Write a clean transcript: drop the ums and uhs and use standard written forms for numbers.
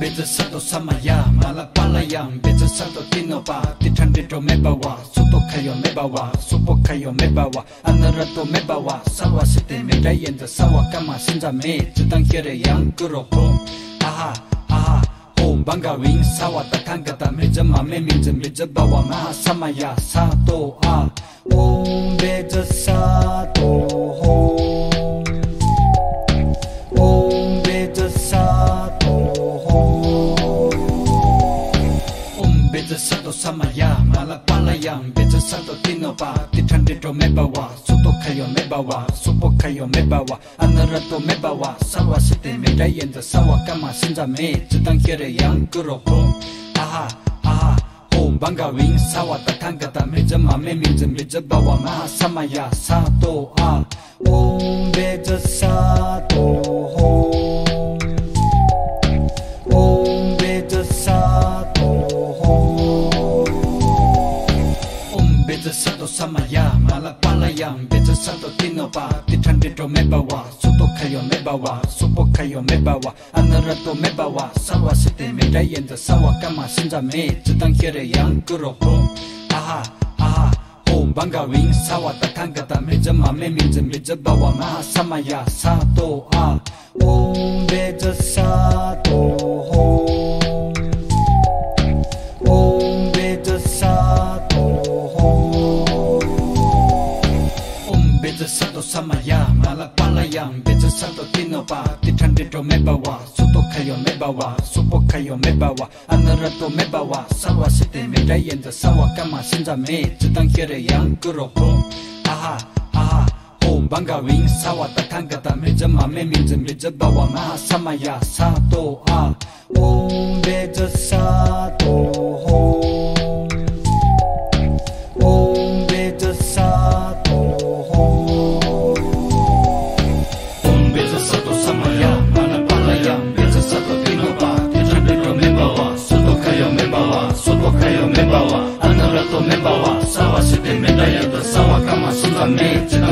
Vajrasattva samaya malapalayam Vajrasattva tinopa titandito mebawa supokayo mebawa supokayo mebawa anarato mebawa sawasete medayenda sawakama sinzame tsudankere yankuropo aha aha om banga wing sawatangata mejamame mejabawa maha samaya sato a om Vajrasattva Vajrasattva samaya malapalayam Vajrasattva tinopa titandito mebawa supokayo mebawa anarato mebawa sawasete medayenda sawakama sinzame tsudankere yankuropo aha aha om banga wing sawatakangata mejamame mejabawa maha samaya sato a om Vajrasattva Vajrasattva samaya malapalayam Vajrasattva tinopa titandito mebawa sutokayo mebawa supokayo mebawa anarato mebawa sawasete medayenda sawakama sinzame tsudankere yankuropo aha aha om banga wing sawatakangata mejamame mejabawa maha samaya sato a om Vajrasattva Vajrasattva samaya malapalayam Vajrasattva tinopa titandito mebawa supokayo mebawa anarato mebawa sawasete medayenda sawakama sinzame tsudankere yankuropo aha aha om banga wing sawatakangata mejamame mejabawa maha samaya sato a om Vajrasattva Anarato mebawa, sawasete medayanda, sawakama sinzame